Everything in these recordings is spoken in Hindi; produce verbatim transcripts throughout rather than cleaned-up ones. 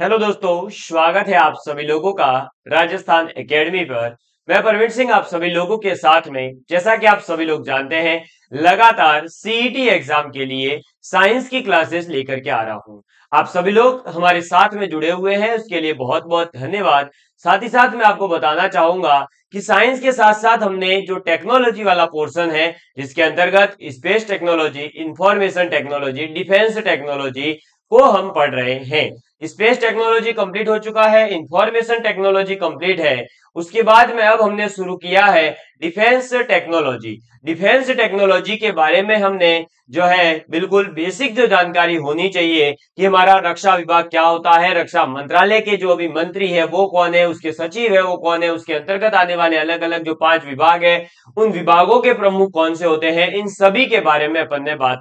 हेलो दोस्तों, स्वागत है आप सभी लोगों का राजस्थान एकेडमी पर। मैं प्रवीण सिंह आप सभी लोगों के साथ में, जैसा कि आप सभी लोग जानते हैं, लगातार सीईटी एग्जाम के लिए साइंस की क्लासेस लेकर के आ रहा हूं। आप सभी लोग हमारे साथ में जुड़े हुए हैं, उसके लिए बहुत बहुत धन्यवाद। साथ ही साथ मैं आपको बताना चाहूंगा कि साइंस के साथ साथ हमने जो टेक्नोलॉजी वाला पोर्शन है, जिसके अंतर्गत space technology, information technology, defence technology को हम पढ़ रहे हैं। स्पेस टेक्नोलॉजी कंप्लीट हो चुका है, इंफॉर्मेशन टेक्नोलॉजी कंप्लीट है, उसके बाद में अब हमने शुरू किया है डिफेंस टेक्नोलॉजी। डिफेंस टेक्नोलॉजी के बारे में हमने जो है बिल्कुल बेसिक जो जानकारी होनी चाहिए कि हमारा रक्षा विभाग क्या होता है, रक्षा मंत्रालय के जो अभी मंत्री है वो कौन है, उसके सचिव है वो कौन है, उसके अंतर्गत आने वाले अलग अलग जो पांच विभाग है उन विभागों के प्रमुख कौन से होते हैं, इन सभी के बारे में अपन ने बात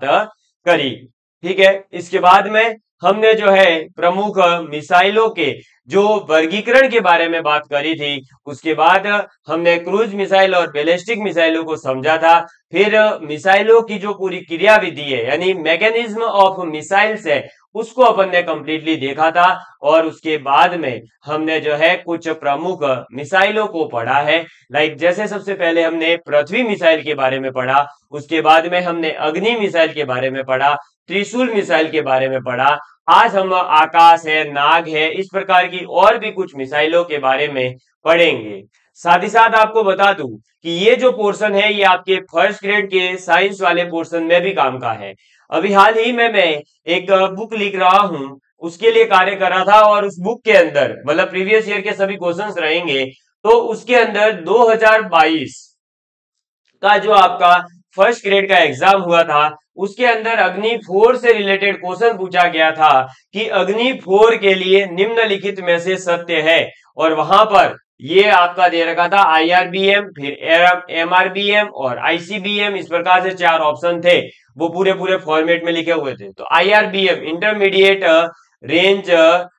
करी। ठीक है, इसके बाद में हमने जो है प्रमुख मिसाइलों के जो वर्गीकरण के बारे में बात करी थी, उसके बाद हमने क्रूज मिसाइल और बैलिस्टिक मिसाइलों को समझा था। फिर मिसाइलों की जो पूरी क्रियाविधि है, यानी मैकेनिज्म ऑफ मिसाइल्स है, उसको अपन ने कंप्लीटली देखा था। और उसके बाद में हमने जो है कुछ प्रमुख मिसाइलों को पढ़ा है, लाइक जैसे सबसे पहले हमने पृथ्वी मिसाइल के बारे में पढ़ा, उसके बाद में हमने अग्नि मिसाइल के बारे में पढ़ा, त्रिशूल मिसाइल के बारे में पढ़ा। आज हम आकाश है, नाग है, इस प्रकार की और भी कुछ मिसाइलों के बारे में पढ़ेंगे। साथ ही साथ आपको बता दूं कि ये जो पोर्शन है ये आपके फर्स्ट ग्रेड के साइंस वाले पोर्शन में भी काम का है। अभी हाल ही में मैं एक बुक लिख रहा हूं, उसके लिए कार्य कर रहा था, और उस बुक के अंदर मतलब प्रीवियस ईयर के सभी क्वेश्चंस रहेंगे। तो उसके अंदर दो हजार बाईस का जो आपका फर्स्ट ग्रेड का एग्जाम हुआ था, उसके अंदर अग्नि फोर से रिलेटेड क्वेश्चन पूछा गया था कि अग्नि फोर के लिए निम्नलिखित में से सत्य है, और वहां पर ये आपका दे रखा था आई आर बी एम, फिर एम आर बी एम और आई सी बी एम, इस प्रकार से चार ऑप्शन थे, वो पूरे पूरे फॉर्मेट में लिखे हुए थे। तो I R B M intermediate range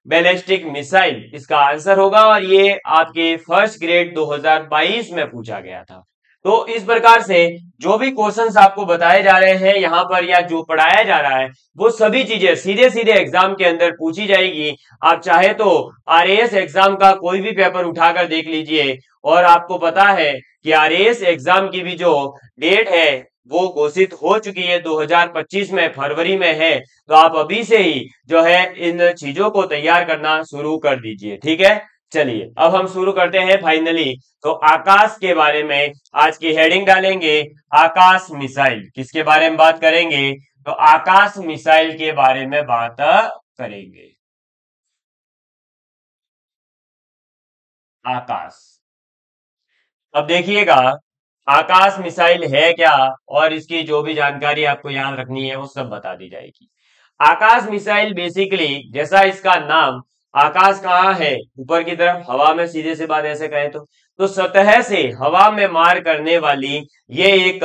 ballistic missile इसका आंसर होगा, और ये आपके फर्स्ट ग्रेड दो हजार बाईस में पूछा गया था। तो इस प्रकार से जो भी क्वेश्चंस आपको बताए जा रहे हैं यहाँ पर या जो पढ़ाया जा रहा है, वो सभी चीजें सीधे सीधे एग्जाम के अंदर पूछी जाएगी। आप चाहे तो आर ए एस एग्जाम का कोई भी पेपर उठाकर देख लीजिए, और आपको पता है कि आर ए एस एग्जाम की भी जो डेट है वो घोषित हो चुकी है, दो हजार पच्चीस में फरवरी में है। तो आप अभी से ही जो है इन चीजों को तैयार करना शुरू कर दीजिए। ठीक है, चलिए अब हम शुरू करते हैं फाइनली। तो आकाश के बारे में आज की हेडिंग डालेंगे, आकाश मिसाइल। किसके बारे में बात करेंगे? तो आकाश मिसाइल के बारे में बात करेंगे। आकाश, अब देखिएगा आकाश मिसाइल है क्या, और इसकी जो भी जानकारी आपको याद रखनी है वो सब बता दी जाएगी। आकाश मिसाइल बेसिकली, जैसा इसका नाम, आकाश कहाँ है? ऊपर की तरफ हवा में। सीधे से बात ऐसे कहें तो तो सतह से हवा में मार करने वाली ये एक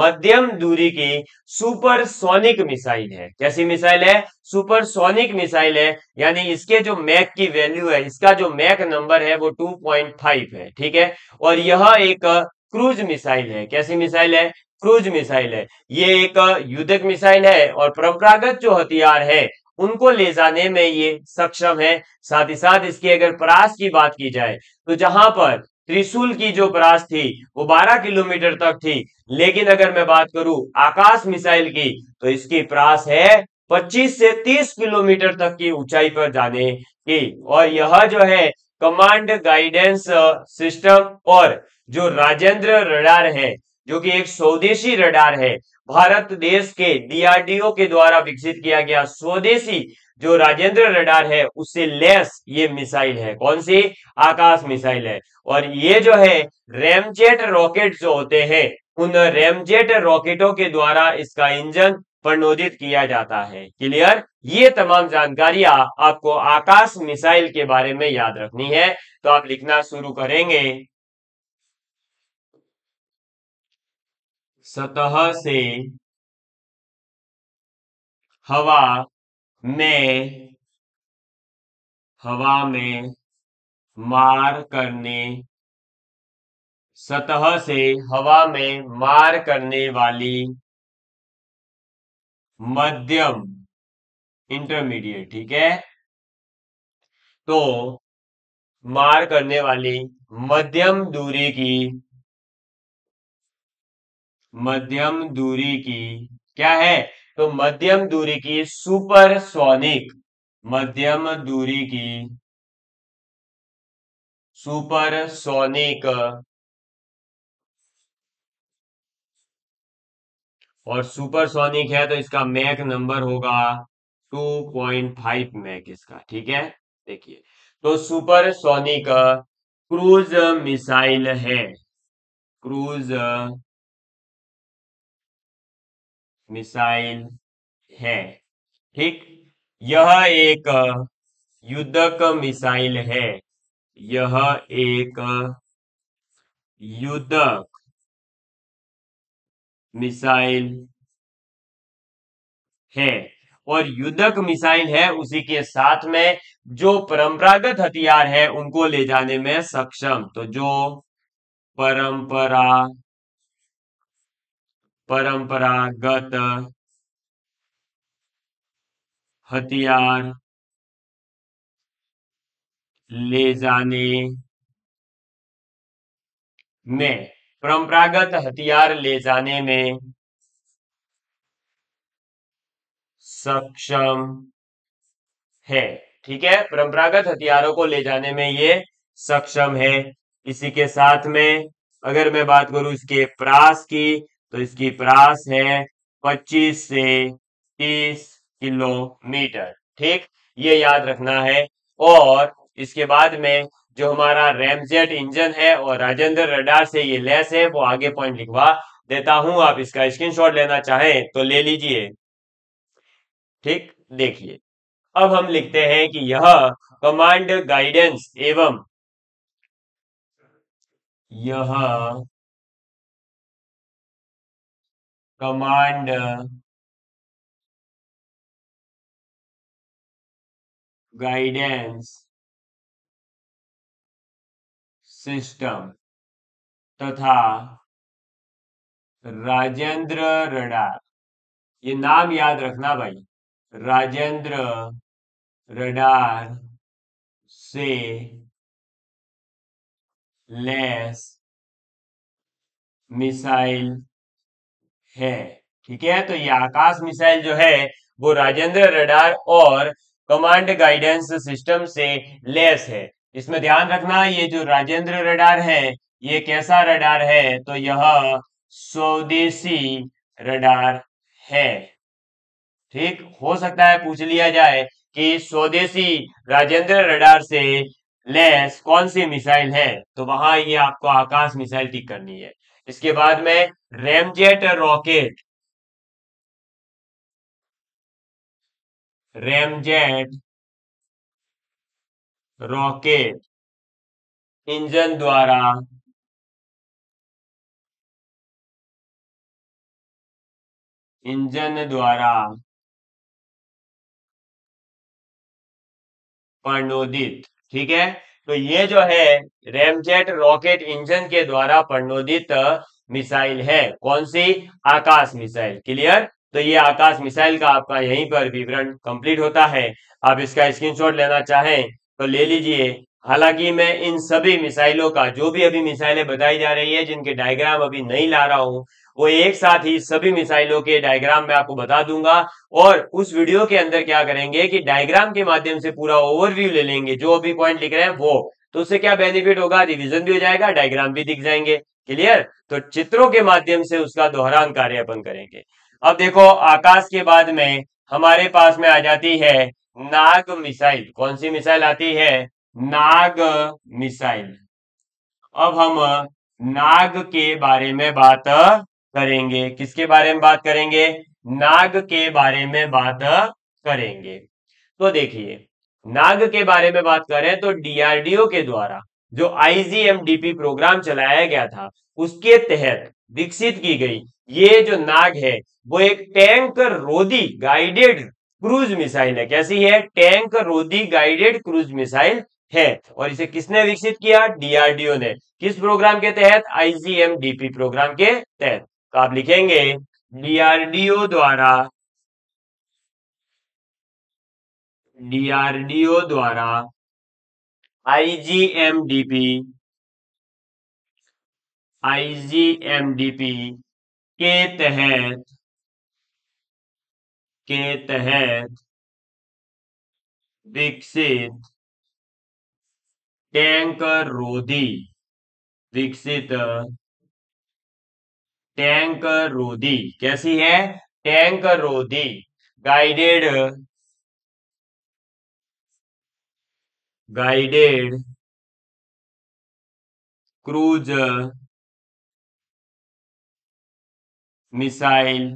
मध्यम दूरी की सुपरसोनिक मिसाइल है। कैसी मिसाइल है? सुपरसोनिक मिसाइल है, यानी इसके जो मैक की वैल्यू है, इसका जो मैक नंबर है वो टू पॉइंट फाइव है। ठीक है, और यह एक क्रूज मिसाइल है। कैसी मिसाइल है? क्रूज मिसाइल है। ये एक युद्धक मिसाइल है, और परंपरागत जो हथियार है उनको ले जाने में ये सक्षम है। साथ ही साथ इसकी अगर परास की बात की जाए, तो जहां पर त्रिशूल की जो परास थी वो बारह किलोमीटर तक थी, लेकिन अगर मैं बात करूं आकाश मिसाइल की, तो इसकी परास है पच्चीस से तीस किलोमीटर तक की ऊंचाई पर जाने की। और यह जो है कमांड गाइडेंस सिस्टम और जो राजेंद्र रडार है, जो कि एक स्वदेशी रडार है, भारत देश के डी आर डी ओ के द्वारा विकसित किया गया स्वदेशी जो राजेंद्र रडार है, उससे लैस ये मिसाइल है। कौन सी? आकाश मिसाइल है। और ये जो है रैमजेट रॉकेट जो होते हैं, उन रैमजेट रॉकेटों के द्वारा इसका इंजन प्रणोदित किया जाता है। क्लियर? ये तमाम जानकारियां आपको आकाश मिसाइल के बारे में याद रखनी है। तो आप लिखना शुरू करेंगे, सतह से हवा में हवा में मार करने सतह से हवा में मार करने वाली मध्यम, इंटरमीडिएट, ठीक है, तो मार करने वाली मध्यम दूरी की मध्यम दूरी की क्या है, तो मध्यम दूरी की सुपरसोनिक मध्यम दूरी की सुपरसोनिक और सुपरसोनिक है तो इसका मैक नंबर होगा टू पॉइंट फाइव मैक इसका, ठीक है। देखिए तो सुपरसोनिक क्रूज मिसाइल है, क्रूज मिसाइल है, ठीक। यह एक युद्धक मिसाइल है, यह एक युद्धक मिसाइल है और युद्धक मिसाइल है उसी के साथ में जो परंपरागत हथियार है उनको ले जाने में सक्षम, तो जो परंपरा परंपरागत हथियार ले जाने में परंपरागत हथियार ले जाने में सक्षम है, ठीक है। परंपरागत हथियारों को ले जाने में ये सक्षम है। इसी के साथ में अगर मैं बात करूं इसके प्रास की तो इसकी प्रास है पच्चीस से तीस किलोमीटर, ठीक, ये याद रखना है। और इसके बाद में जो हमारा रैमजेट इंजन है और राजेंद्र रडार से ये लैस है वो आगे पॉइंट लिखवा देता हूं, आप इसका स्क्रीनशॉट लेना चाहें तो ले लीजिए, ठीक। देखिए अब हम लिखते हैं कि यह कमांड गाइडेंस एवं यह कमांड गाइडेंस सिस्टम तथा राजेंद्र रडार, ये नाम याद रखना भाई, राजेंद्र रडार से लैस मिसाइल है, ठीक है। तो ये आकाश मिसाइल जो है वो राजेंद्र रडार और कमांड गाइडेंस सिस्टम से लैस है। इसमें ध्यान रखना ये जो राजेंद्र रडार है ये कैसा रडार है, तो यह स्वदेशी रडार है, ठीक। हो सकता है पूछ लिया जाए कि स्वदेशी राजेंद्र रडार से लैस कौन सी मिसाइल है, तो वहां ये आपको आकाश मिसाइल टिक करनी है। इसके बाद में ramjet rocket, ramjet rocket engine द्वारा इंजन द्वारा प्रणोदित, ठीक है। तो ये जो है रैमजेट रॉकेट इंजन के द्वारा प्रणोदित मिसाइल है, कौन सी, आकाश मिसाइल, क्लियर। तो ये आकाश मिसाइल का आपका यहीं पर विवरण कंप्लीट होता है। आप इसका स्क्रीनशॉट लेना चाहें तो ले लीजिए। हालांकि मैं इन सभी मिसाइलों का जो भी अभी मिसाइलें बताई जा रही है जिनके डायग्राम अभी नहीं ला रहा हूं वो एक साथ ही सभी मिसाइलों के डायग्राम मैं आपको बता दूंगा और उस वीडियो के अंदर क्या करेंगे कि डायग्राम के माध्यम से पूरा ओवरव्यू ले लेंगे जो अभी पॉइंट लिख रहे हैं वो, तो उससे क्या बेनिफिट होगा, रिविजन भी हो जाएगा, डायग्राम भी दिख जाएंगे, क्लियर। तो चित्रों के माध्यम से उसका दोहरान कार्य अपन करेंगे। अब देखो आकाश के बाद में हमारे पास में आ जाती है नाग मिसाइल, कौन सी मिसाइल आती है, नाग मिसाइल। अब हम नाग के बारे में बात करेंगे, किसके बारे में बात करेंगे, नाग के बारे में बात करेंगे। तो देखिए नाग के बारे में बात करें तो डीआरडीओ के द्वारा जो आईजीएमडीपी प्रोग्राम चलाया गया था उसके तहत विकसित की गई ये जो नाग है वो एक टैंक रोधी गाइडेड क्रूज मिसाइल है। कैसी है, टैंक रोधी गाइडेड क्रूज मिसाइल है। और इसे किसने विकसित किया, डीआरडीओ ने, किस प्रोग्राम के तहत, आईजीएमडीपी प्रोग्राम के तहत। तो आप लिखेंगे डीआरडीओ द्वारा डीआरडीओ द्वारा आईजीएमडीपी आईजीएमडीपी के तहत के तहत विकसित टैंक रोधी विकसित टैंक रोधी कैसी है टैंक रोधी गाइडेड गाइडेड क्रूज मिसाइल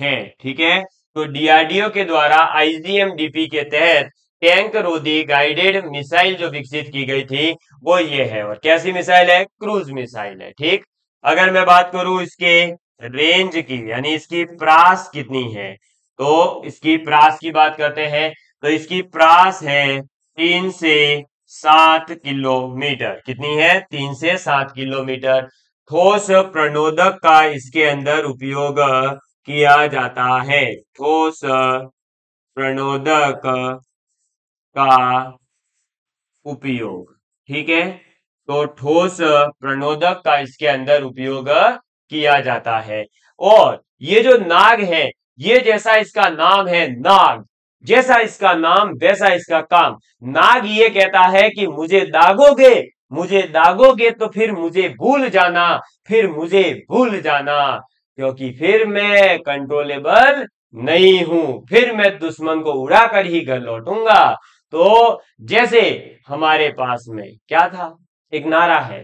है। ठीक है, तो डीआरडीओ के द्वारा आईजीएमडीपी के तहत टैंक रोधी गाइडेड मिसाइल जो विकसित की गई थी वो ये है। और कैसी मिसाइल है? क्रूज मिसाइल है। ठीक, अगर मैं बात करूं इसके रेंज की यानी इसकी प्रास कितनी है, तो इसकी प्रास की बात करते हैं, तो इसकी प्रास है तीन से सात किलोमीटर। कितनी है? तीन से सात किलोमीटर। ठोस प्रणोदक का इसके अंदर उपयोग किया जाता है। ठोस प्रणोदक का उपयोग, ठीक है, तो ठोस प्रणोदक का इसके अंदर उपयोग किया जाता है। और ये जो नाग है, ये जैसा इसका नाम है नाग, जैसा इसका नाम वैसा इसका काम। नाग ये कहता है कि मुझे दागोगे मुझे दागोगे तो फिर मुझे भूल जाना फिर मुझे भूल जाना क्योंकि फिर मैं कंट्रोलेबल नहीं हूं, फिर मैं दुश्मन को उड़ाकर ही घर लौटूंगा। तो जैसे हमारे पास में क्या था, एक नारा है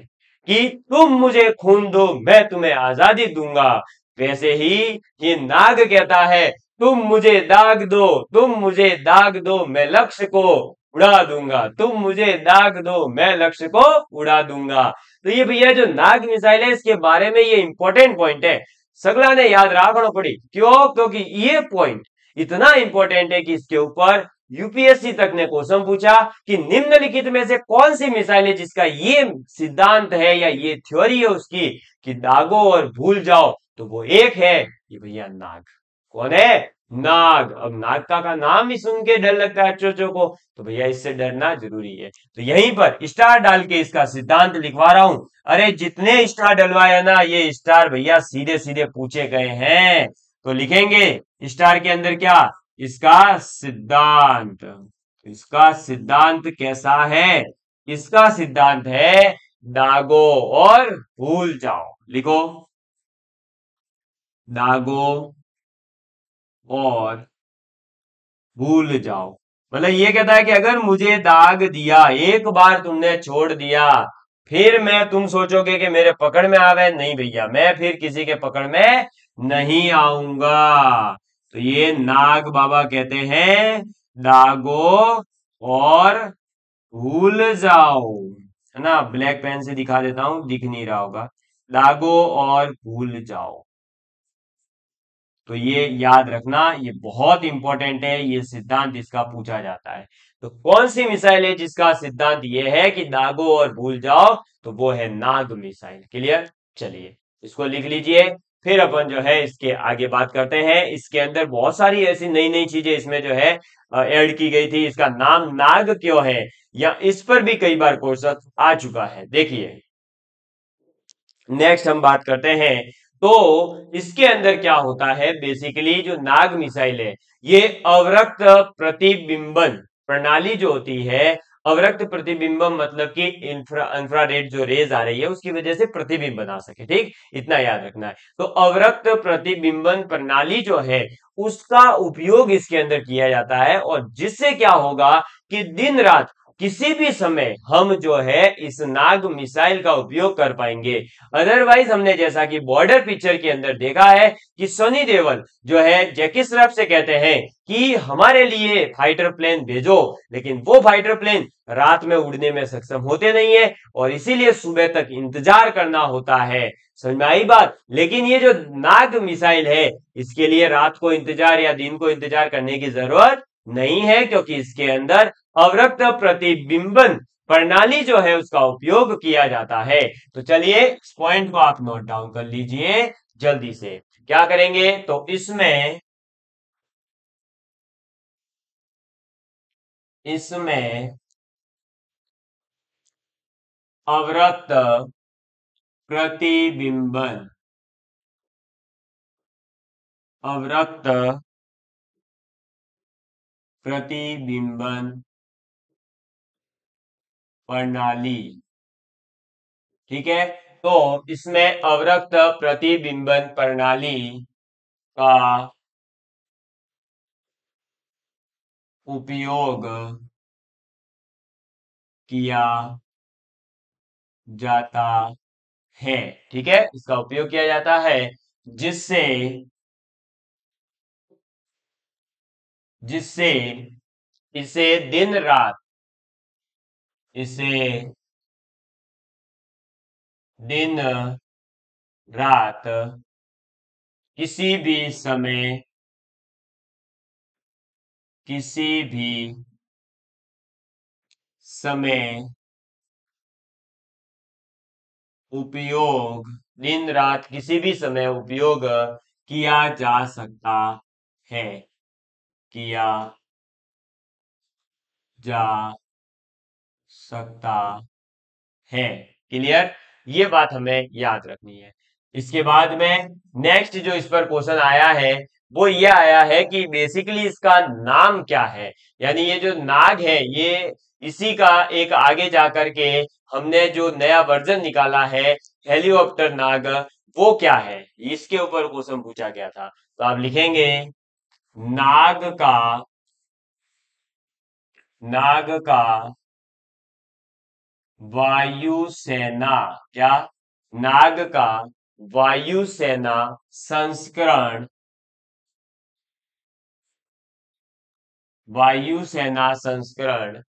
कि तुम मुझे खून दो मैं तुम्हें आजादी दूंगा, वैसे ही ये नाग कहता है तुम मुझे दाग दो तुम मुझे दाग दो मैं लक्ष्य को उड़ा दूंगा, तुम मुझे दाग दो मैं लक्ष्य को उड़ा दूंगा। तो ये भैया जो नाग मिसाइल है इसके बारे में ये इंपॉर्टेंट पॉइंट है, सगला ने याद रखना पड़ी। क्यों? क्योंकि ये पॉइंट इतना इंपॉर्टेंट है कि इसके ऊपर यूपीएससी तक ने क्वेश्चन पूछा कि निम्नलिखित में से कौन सी मिसाइल है जिसका ये सिद्धांत है या ये थ्योरी है उसकी कि दागो और भूल जाओ, तो वो एक है ये भैया नाग। कौन है? नाग। अब नाग का, का नाम ही सुन के डर लगता है चोचों को, तो भैया इससे डरना जरूरी है। तो यहीं पर स्टार डाल के इसका सिद्धांत लिखवा रहा हूं। अरे जितने स्टार डलवाया ना, ये स्टार भैया सीधे सीधे पूछे गए हैं, तो लिखेंगे स्टार के अंदर क्या, इसका सिद्धांत। इसका सिद्धांत कैसा है? इसका सिद्धांत है दागो और भूल जाओ। लिखो दागो और भूल जाओ, मतलब ये कहता है कि अगर मुझे दाग दिया, एक बार तुमने छोड़ दिया, फिर मैं तुम सोचोगे कि मेरे पकड़ में आ गए, नहीं भैया मैं फिर किसी के पकड़ में नहीं आऊंगा। तो ये नाग बाबा कहते हैं दागो और भूल जाओ, है ना। ब्लैक पेन से दिखा देता हूं, दिख नहीं रहा होगा, दागो और भूल जाओ। तो ये याद रखना, ये बहुत इंपॉर्टेंट है, ये सिद्धांत इसका पूछा जाता है। तो कौन सी मिसाइल है जिसका सिद्धांत ये है कि दागो और भूल जाओ, तो वो है नाग मिसाइल। क्लियर? चलिए इसको लिख लीजिए, फिर अपन जो है इसके आगे बात करते हैं। इसके अंदर बहुत सारी ऐसी नई नई चीजें इसमें जो है ऐड की गई थी। इसका नाम नाग क्यों है, या इस पर भी कई बार क्वेश्चन आ चुका है। देखिए नेक्स्ट हम बात करते हैं, तो इसके अंदर क्या होता है, बेसिकली जो नाग मिसाइल है ये अवरक्त प्रतिबिंबन प्रणाली जो होती है, अवरक्त प्रतिबिंबन मतलब कि इंफ्रा इंफ्रारेड जो रेज आ रही है उसकी वजह से प्रतिबिंब बना सके। ठीक, इतना याद रखना है। तो अवरक्त प्रतिबिंबन प्रणाली जो है उसका उपयोग इसके अंदर किया जाता है, और जिससे क्या होगा कि दिन रात किसी भी समय हम जो है इस नाग मिसाइल का उपयोग कर पाएंगे। अदरवाइज हमने जैसा कि बॉर्डर पिक्चर के अंदर देखा है कि सनी देवल जो है जैकी श्रॉफ से कहते हैं कि हमारे लिए फाइटर प्लेन भेजो, लेकिन वो फाइटर प्लेन रात में उड़ने में सक्षम होते नहीं है और इसीलिए सुबह तक इंतजार करना होता है। समझ में आई बात? लेकिन ये जो नाग मिसाइल है इसके लिए रात को इंतजार या दिन को इंतजार करने की जरूरत नहीं है, क्योंकि इसके अंदर अवरक्त प्रतिबिंबन प्रणाली जो है उसका उपयोग किया जाता है। तो चलिए इस पॉइंट को आप नोट डाउन कर लीजिए जल्दी से। क्या करेंगे तो इसमें इसमें अवरत प्रतिबिंबन, अवरत प्रतिबिंबन प्रणाली। ठीक है, तो इसमें अवरत प्रतिबिंबन प्रणाली का उपयोग किया जाता है। ठीक है, इसका उपयोग किया जाता है जिससे जिससे इसे दिन रात इसे दिन रात किसी भी समय किसी भी समय उपयोग दिन रात किसी भी समय उपयोग किया जा सकता है, किया जा सकता है। क्लियर, ये बात हमें याद रखनी है। इसके बाद में नेक्स्ट जो इस पर क्वेश्चन आया है वो ये आया है कि बेसिकली इसका नाम क्या है, यानी ये जो नाग है ये इसी का एक आगे जाकर के हमने जो नया वर्जन निकाला है हेलीकॉप्टर नाग वो क्या है, इसके ऊपर क्वेश्चन पूछा गया था। तो आप लिखेंगे नाग का नाग का वायुसेना, क्या नाग का वायुसेना संस्करण वायुसेना संस्करण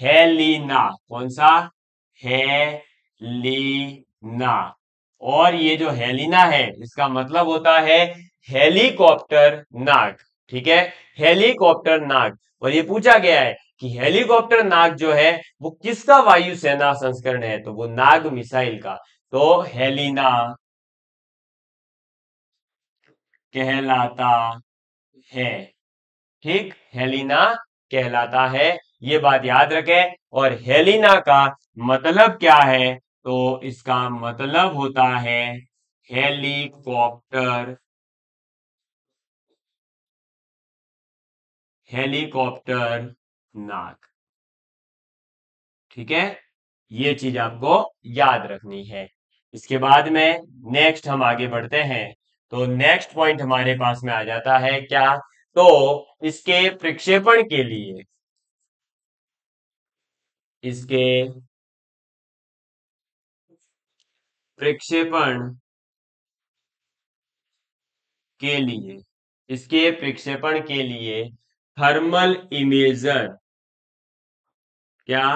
हेलिना, कौन सा हेलिना, और ये जो हेलिना है इसका मतलब होता है हेलीकॉप्टर नाग। ठीक है, हेलीकॉप्टर नाग, और ये पूछा गया है कि हेलीकॉप्टर नाग जो है वो किसका वायुसेना संस्करण है, तो वो नाग मिसाइल का। तो हेलिना कहलाता है, ठीक, हेलिना कहलाता है, ये बात याद रखें। और हेलिना का मतलब क्या है, तो इसका मतलब होता है हेलीकॉप्टर हेलीकॉप्टर नाग। ठीक है, ये चीज आपको याद रखनी है। इसके बाद में नेक्स्ट हम आगे बढ़ते हैं, तो नेक्स्ट पॉइंट हमारे पास में आ जाता है क्या, तो इसके प्रक्षेपण के लिए इसके प्रक्षेपण के लिए इसके प्रक्षेपण के लिए थर्मल इमेजर, क्या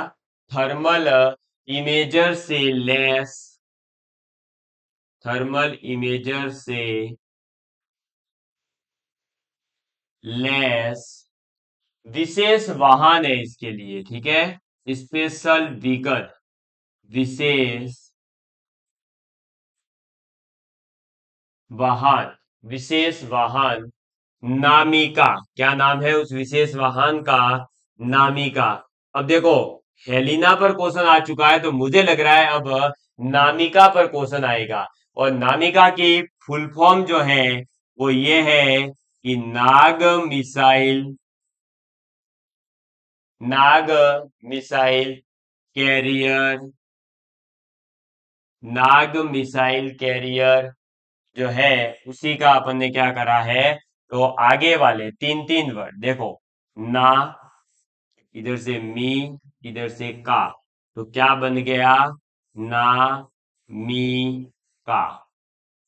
थर्मल इमेजर से लैस थर्मल इमेजर से लैस विशेष वाहन है इसके लिए। ठीक है, स्पेशल व्हीकल, विशेष वाहन विशेष वाहन नामिका, क्या नाम है उस विशेष वाहन का, नामिका। अब देखो हेलिना पर क्वेश्चन आ चुका है, तो मुझे लग रहा है अब नामिका पर क्वेश्चन आएगा, और नामिका की फुल फॉर्म जो है वो ये है कि Nag missile Nag missile carrier Nag missile carrier जो है उसी का अपन ने क्या करा है, तो आगे वाले तीन तीन वर्ड देखो, ना इधर से मी इधर से का, तो क्या बन गया ना मी का।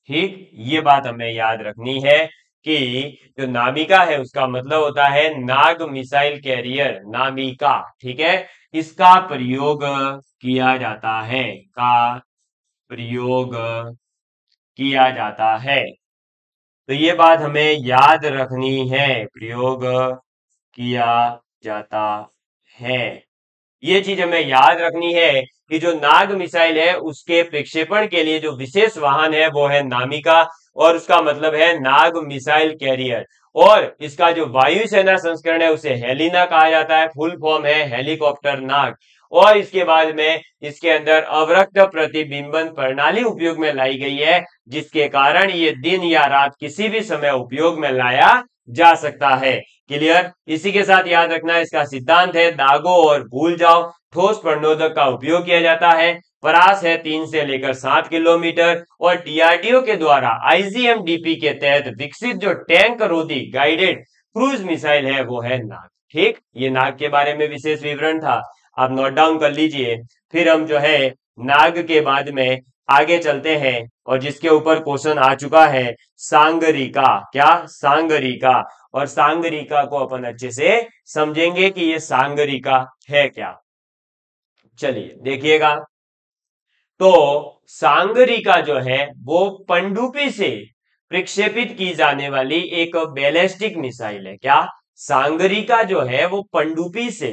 ठीक, ये बात हमें याद रखनी है कि जो नामिका है उसका मतलब होता है नाग मिसाइल कैरियर नामिका। ठीक है, इसका प्रयोग किया जाता है, का प्रयोग किया जाता है, तो ये बात हमें याद रखनी है, प्रयोग किया जाता है। ये चीज हमें याद रखनी है कि जो नाग मिसाइल है उसके प्रक्षेपण के लिए जो विशेष वाहन है वो है नामिका, और उसका मतलब है नाग मिसाइल कैरियर। और इसका जो वायुसेना संस्करण है उसे हेलिना कहा जाता है, फुल फॉर्म है हेलीकॉप्टर नाग। और इसके बाद में इसके अंदर अवरक्त प्रतिबिंबन प्रणाली उपयोग में लाई गई है, जिसके कारण ये दिन या रात किसी भी समय उपयोग में लाया जा सकता है। क्लियर, इसी के साथ याद रखना है, इसका सिद्धांत है दागो और भूल जाओ। ठोस प्रणोदक का उपयोग किया जाता है, परास है तीन से लेकर सात किलोमीटर। और डीआरडीओ के द्वारा आईजीएमडीपी के तहत विकसित जो टैंक रोधी गाइडेड क्रूज मिसाइल है वो है नाग। ठीक, ये नाग के बारे में विशेष विवरण था, आप नोट डाउन कर लीजिए। फिर हम जो है नाग के बाद में आगे चलते हैं और जिसके ऊपर क्वेश्चन आ चुका है सागरिका। क्या? सागरिका। और सागरिका को अपन अच्छे से समझेंगे कि ये सागरिका है क्या। चलिए देखिएगा, तो सागरिका जो है वो पनडुब्बी से प्रक्षेपित की जाने वाली एक बैलिस्टिक मिसाइल है। क्या? सागरिका जो है वो पनडुब्बी से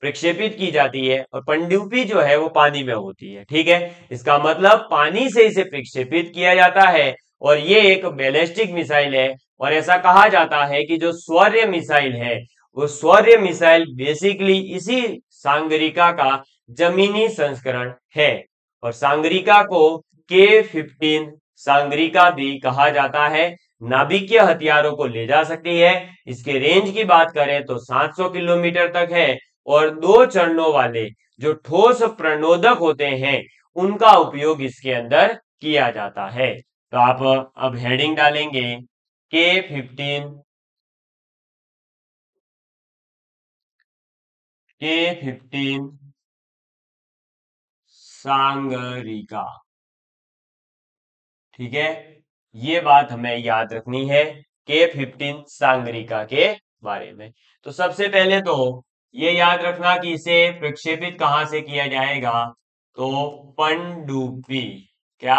प्रक्षेपित की जाती है और पनडुब्बी जो है वो पानी में होती है। ठीक है, इसका मतलब पानी से इसे प्रक्षेपित किया जाता है और ये एक बैलिस्टिक मिसाइल है। और ऐसा कहा जाता है कि जो सौर्य मिसाइल है वो सौर्य मिसाइल बेसिकली इसी सागरिका का जमीनी संस्करण है। और सागरिका को के पंद्रह सागरिका भी कहा जाता है। नाभिकीय हथियारों को ले जा सकती है। इसके रेंज की बात करें तो सात सौ किलोमीटर तक है। और दो चरणों वाले जो ठोस प्रणोदक होते हैं उनका उपयोग इसके अंदर किया जाता है। तो आप अब हेडिंग डालेंगे के पंद्रह, के पंद्रह सागरिका। ठीक है, ये बात हमें याद रखनी है के पंद्रह सागरिका के बारे में। तो सबसे पहले तो ये याद रखना कि इसे प्रक्षेपित कहां से किया जाएगा, तो पनडुब्बी। क्या?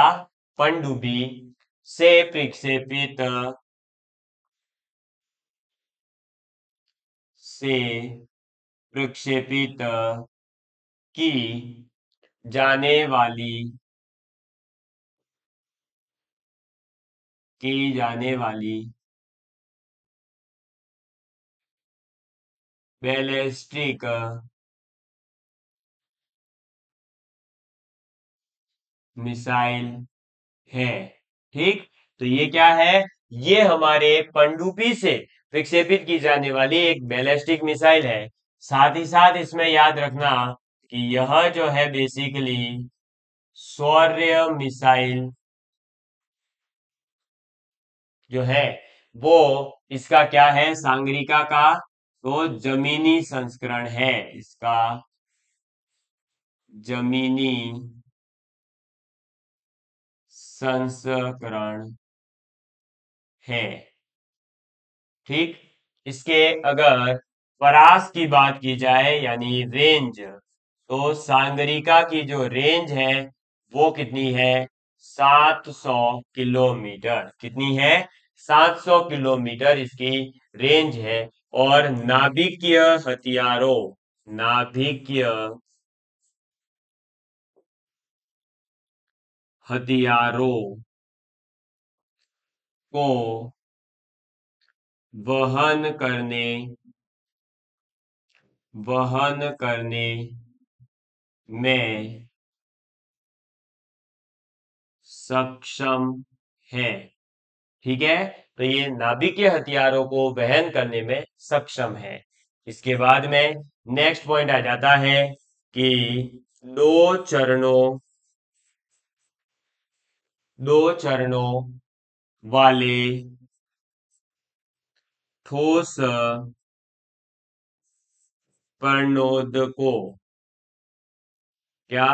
पनडुब्बी से प्रक्षेपित से प्रक्षेपित की जाने वाली की जाने वाली बैलिस्टिक मिसाइल है। ठीक, तो ये क्या है? ये हमारे पनडुब्बी से प्रक्षेपित की जाने वाली एक बैलिस्टिक मिसाइल है। साथ ही साथ इसमें याद रखना कि यह जो है बेसिकली सौर्य मिसाइल जो है वो इसका क्या है, सागरिका का तो जमीनी संस्करण है। इसका जमीनी संस्करण है। ठीक, इसके अगर परास की बात की जाए यानी रेंज, तो सागरिका की जो रेंज है वो कितनी है, सात सौ किलोमीटर। कितनी है? सात सौ किलोमीटर इसकी रेंज है। और नाभिकीय हथियारों नाभिकीय हथियारों को वहन करने वहन करने में सक्षम है। ठीक है, तो ये नाभिकीय हथियारों को वहन करने में सक्षम है। इसके बाद में नेक्स्ट पॉइंट आ जाता है कि दो चरणों दो चरणों वाले ठोस प्रणोदकों। क्या?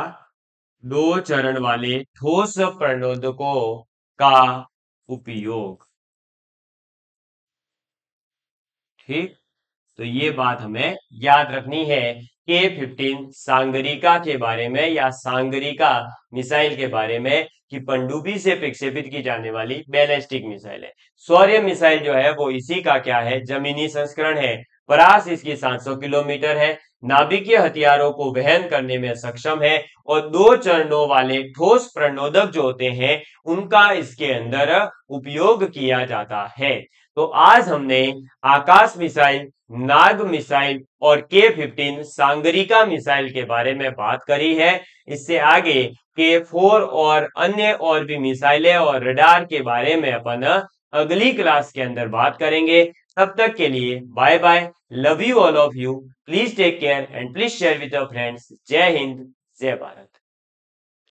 दो चरण वाले ठोस प्रणोदकों का उपयोग। ठीक, तो ये बात हमें याद रखनी है के पंद्रह सागरिका के बारे में या सागरिका मिसाइल के बारे में कि पनडुब्बी से प्रक्षेपित की जाने वाली बैलिस्टिक मिसाइल है। सौर्य मिसाइल जो है वो इसी का क्या है, जमीनी संस्करण है। परास इसकी सात सौ किलोमीटर है। नाभिकीय हथियारों को वहन करने में सक्षम है और दो चरणों वाले ठोस प्रणोदक जो होते हैं उनका इसके अंदर उपयोग किया जाता है। तो आज हमने आकाश मिसाइल, नाग मिसाइल और के पंद्रह सागरिका मिसाइल के बारे में बात करी है। इससे आगे के चार और अन्य और भी मिसाइलें और रडार के बारे में अपन अगली क्लास के अंदर बात करेंगे। तब तक के लिए bye bye, love you all of you, please take care and please share with your friends. जय हिंद, जय भारत।